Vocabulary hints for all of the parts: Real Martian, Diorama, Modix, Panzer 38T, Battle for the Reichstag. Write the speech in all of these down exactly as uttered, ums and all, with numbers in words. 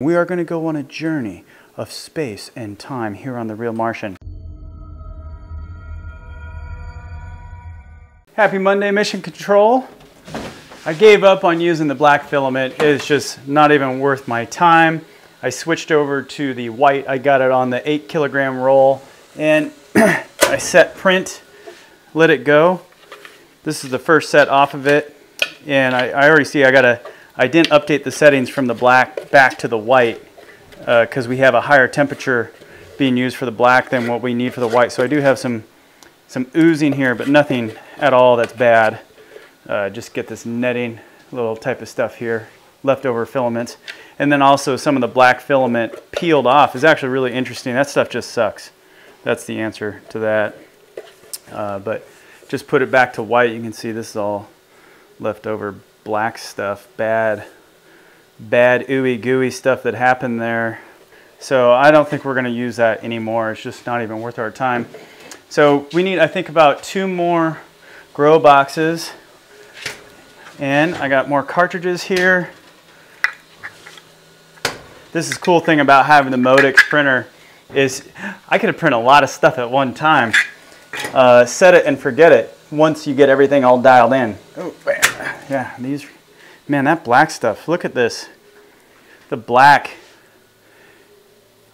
We are going to go on a journey of space and time here on the Real Martian. Happy Monday, Mission Control. I gave up on using the black filament. It's just not even worth my time. I switched over to the white. I got it on the eight kilogram roll and I set print, let it go. This is the first set off of it. And I, I already see I got a I didn't update the settings from the black back to the white because uh, we have a higher temperature being used for the black than what we need for the white. So I do have some some oozing here, but nothing at all that's bad. Uh, just get this netting, little type of stuff here, leftover filament. And then also some of the black filament peeled off is actually really interesting. That stuff just sucks. That's the answer to that. Uh, but just put it back to white. You can see this is all leftover black stuff, bad, bad ooey gooey stuff that happened there. So I don't think we're going to use that anymore. It's just not even worth our time. So we need, I think, about two more grow boxes. And I got more cartridges here. This is a cool thing about having the Modix printer is I could print a lot of stuff at one time. Uh, set it and forget it once you get everything all dialed in. Oh, man. Yeah, these, man, that black stuff. Look at this, the black.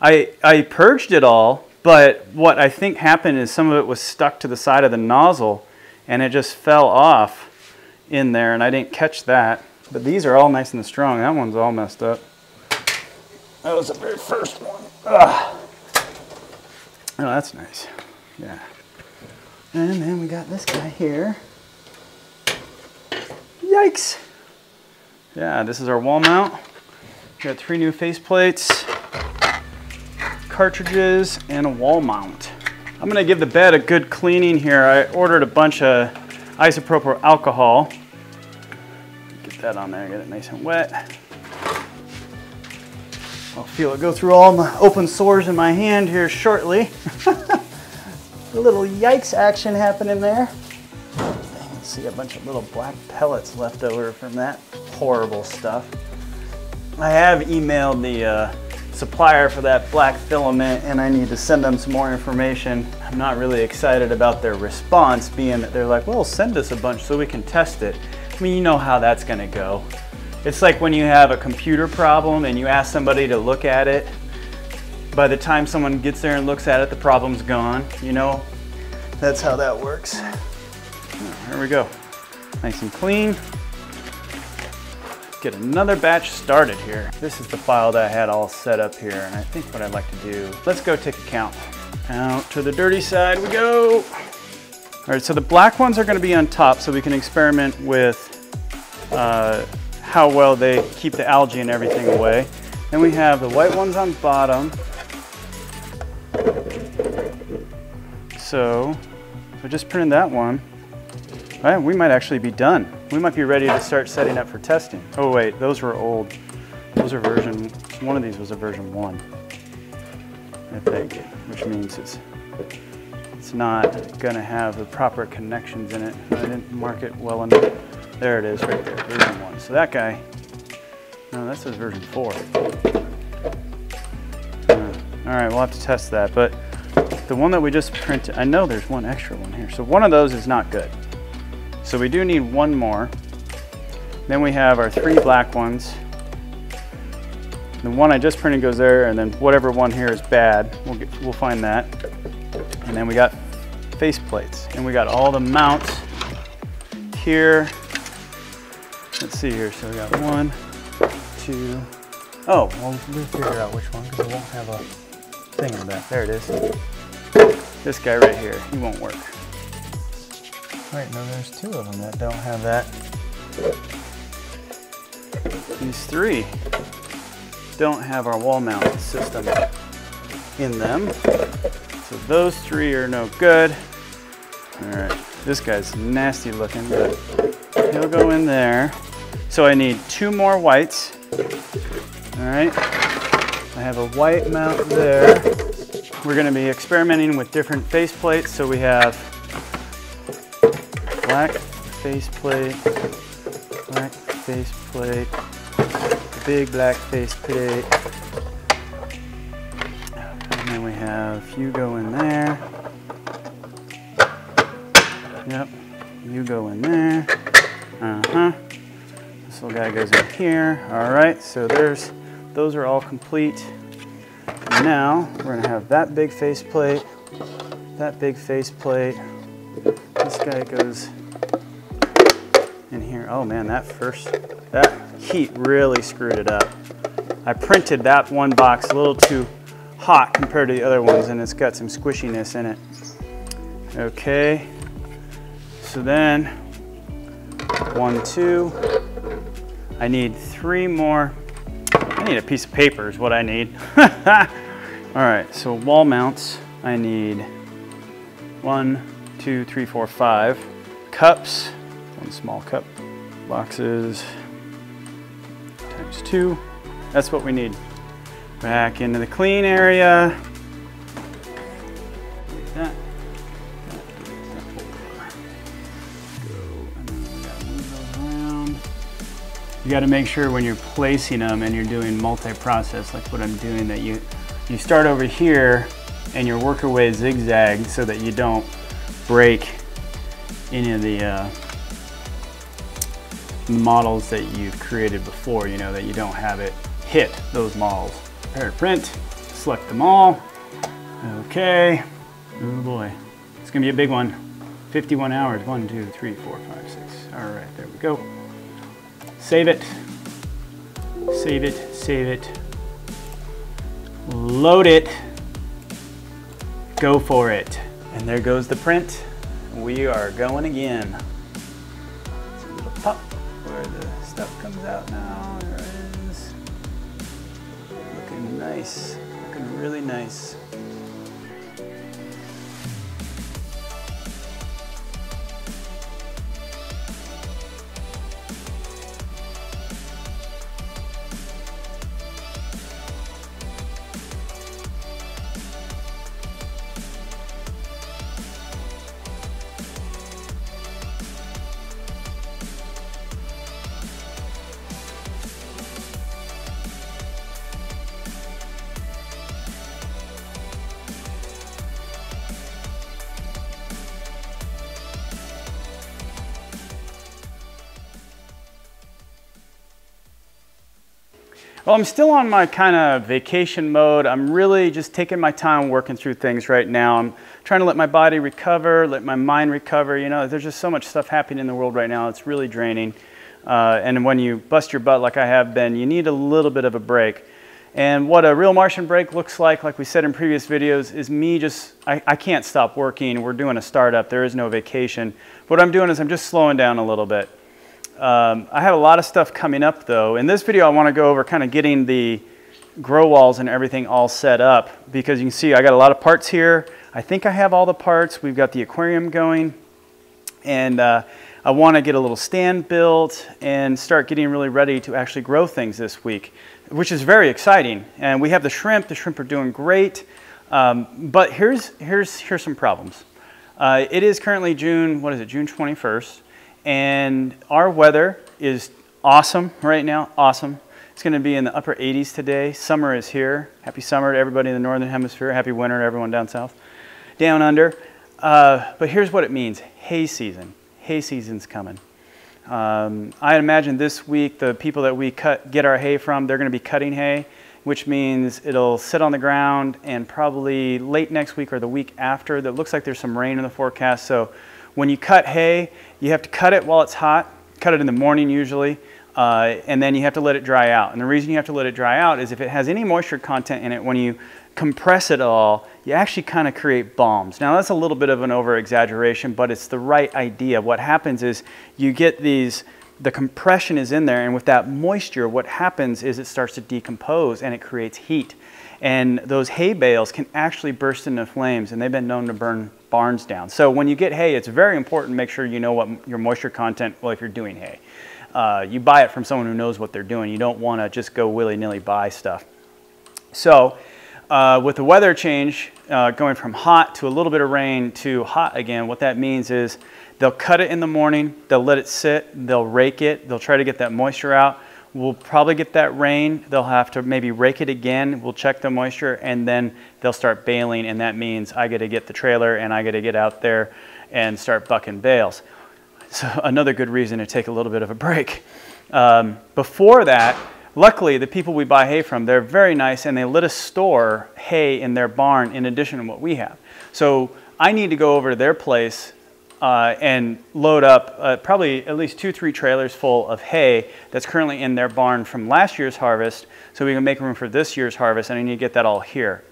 I, I purged it all, but what I think happened is some of it was stuck to the side of the nozzle and it just fell off in there and I didn't catch that. But these are all nice and strong. That one's all messed up. That was the very first one. Ugh. Oh, that's nice, yeah. And then we got this guy here. Yikes! Yeah, this is our wall mount. We got three new face plates, cartridges, and a wall mount. I'm gonna give the bed a good cleaning here. I ordered a bunch of isopropyl alcohol. Get that on there, get it nice and wet. I'll feel it go through all my open sores in my hand here shortly. A little yikes action happening there. See a bunch of little black pellets left over from that horrible stuff. I have emailed the uh, supplier for that black filament and I need to send them some more information. I'm not really excited about their response being that they're like, well, send us a bunch so we can test it. I mean, you know how that's gonna go. It's like when you have a computer problem and you ask somebody to look at it. By the time someone gets there and looks at it, the problem's gone, you know? That's how that works. Here we go, nice and clean. Get another batch started here. This is the file that I had all set up here, and I think what I'd like to do, let's go take a count. Out to the dirty side we go. All right, so the black ones are gonna be on top so we can experiment with uh, how well they keep the algae and everything away. Then we have the white ones on bottom. So, I just printed that one. All right, we might actually be done. We might be ready to start setting up for testing. Oh wait, those were old. Those are version, one of these was a version one, I think, which means it's, it's not gonna have the proper connections in it. I didn't mark it well enough. There it is right there, version one. So that guy, no, that says version four. All right, we'll have to test that, but the one that we just printed, I know there's one extra one here. So one of those is not good. So we do need one more. Then we have our three black ones. The one I just printed goes there, and then whatever one here is bad, we'll, get, we'll find that. And then we got face plates. And we got all the mounts here. Let's see here, so we got one, two. Oh, well, we'll figure out which one, because it won't have a thing in that. There it is. This guy right here, he won't work. Right, no, there's two of them that don't have that. These three don't have our wall mount system in them. So those three are no good. All right, this guy's nasty looking, but he'll go in there. So I need two more whites. All right, I have a white mount there. We're gonna be experimenting with different face plates. So we have black faceplate, black faceplate, big black faceplate, if you go in there, yep, you go in there, uh-huh, this little guy goes in here. All right, so there's, those are all complete. Now we're gonna have that big face plate, that big face plate, this guy goes in here. Oh man, that first, that heat really screwed it up. I printed that one box a little too hot compared to the other ones, and it's got some squishiness in it. Okay, so then one, two, I need three more. I need a piece of paper is what I need. All right, so wall mounts, I need one, two, three, four, five. Cups, one small cup, boxes, times two. That's what we need. Back into the clean area. Like that. You got to make sure when you're placing them and you're doing multi-process, like what I'm doing, that you you start over here and your work your way zigzag so that you don't break any of the uh, models that you've created before. You know that you don't have it hit those models. Prepare to print, select them all. Okay, oh boy, it's gonna be a big one. fifty-one hours, one, two, three, four, five, six. All right, there we go. Save it, save it, save it. Load it, go for it. And there goes the print. We are going again. It's a little pop where the stuff comes out now. Nice, looking really nice. Well, I'm still on my kind of vacation mode. I'm really just taking my time working through things right now. I'm trying to let my body recover, let my mind recover. You know, there's just so much stuff happening in the world right now. It's really draining. Uh, and when you bust your butt like I have been, you need a little bit of a break. And what a Real Martian break looks like, like we said in previous videos, is me just, I, I can't stop working. We're doing a startup. There is no vacation. But what I'm doing is I'm just slowing down a little bit. Um, I have a lot of stuff coming up though. In this video I want to go over kind of getting the grow walls and everything all set up, because you can see I got a lot of parts here. I think I have all the parts. We've got the aquarium going, and uh, I want to get a little stand built and start getting really ready to actually grow things this week, which is very exciting. And we have the shrimp. The shrimp are doing great, um, but here's, here's, here's some problems. Uh, it is currently June, what is it, June twenty-first. And our weather is awesome right now, awesome. It's gonna be in the upper eighties today. Summer is here. Happy summer to everybody in the Northern Hemisphere. Happy winter to everyone down south, down under. Uh, but here's what it means, hay season. Hay season's coming. Um, I imagine this week, the people that we cut, get our hay from, they're gonna be cutting hay, which means it'll sit on the ground, and probably late next week or the week after, that looks like there's some rain in the forecast. So when you cut hay, you have to cut it while it's hot, cut it in the morning usually, uh, and then you have to let it dry out. And the reason you have to let it dry out is if it has any moisture content in it, when you compress it all, you actually kind of create bombs. Now that's a little bit of an over-exaggeration, but it's the right idea. What happens is you get these, the compression is in there, and with that moisture, what happens is it starts to decompose and it creates heat. And those hay bales can actually burst into flames, and they've been known to burn barns down. So when you get hay, it's very important to make sure you know what your moisture content, well, if you're doing hay. Uh, you buy it from someone who knows what they're doing. You don't want to just go willy-nilly buy stuff. So uh, with the weather change, uh, going from hot to a little bit of rain to hot again, what that means is they'll cut it in the morning, they'll let it sit, they'll rake it, they'll try to get that moisture out. We'll probably get that rain. They'll have to maybe rake it again. We'll check the moisture, and then they'll start baling, and that means I got to get the trailer and I got to get out there and start bucking bales. So another good reason to take a little bit of a break. Um, before that, luckily, the people we buy hay from, they're very nice, and they let us store hay in their barn in addition to what we have. So I need to go over to their place uh, and load up uh, probably at least two, three trailers full of hay that's currently in their barn from last year's harvest, so we can make room for this year's harvest, and I need to get that all here.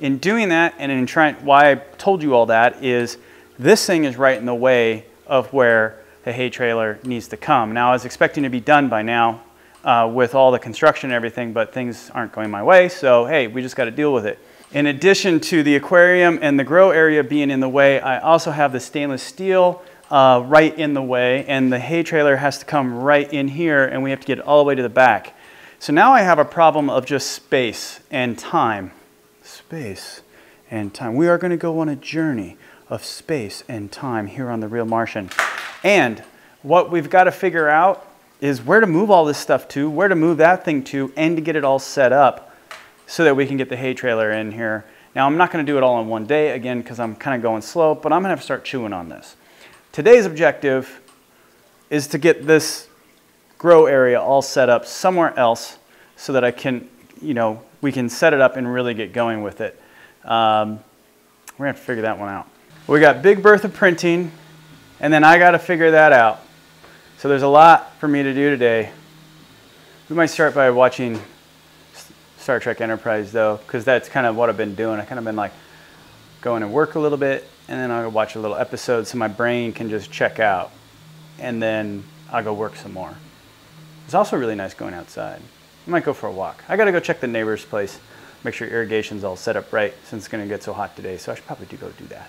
In doing that, and in trying, why I told you all that is this thing is right in the way of where the hay trailer needs to come. Now, I was expecting to be done by now Uh, with all the construction and everything, but things aren't going my way, so hey, we just got to deal with it. In addition to the aquarium and the grow area being in the way, I also have the stainless steel uh, right in the way, and the hay trailer has to come right in here, and we have to get it all the way to the back. So now I have a problem of just space and time. Space and time. We are going to go on a journey of space and time here on the Real Martian. And what we've got to figure out is where to move all this stuff to, where to move that thing to, and to get it all set up so that we can get the hay trailer in here. Now, I'm not going to do it all in one day, again, because I'm kind of going slow, but I'm going to have to start chewing on this. Today's objective is to get this grow area all set up somewhere else so that I can, you know, we can set it up and really get going with it. Um, we're going to have to figure that one out. We got Big Bertha printing, and then I got to figure that out. So there's a lot for me to do today. We might start by watching Star Trek Enterprise though, because that's kind of what I've been doing. I've kind of been like going to work a little bit, and then I'll go watch a little episode so my brain can just check out, and then I'll go work some more. It's also really nice going outside. I might go for a walk. I gotta go check the neighbor's place, make sure irrigation's all set up right, since it's gonna get so hot today, so I should probably do go do that.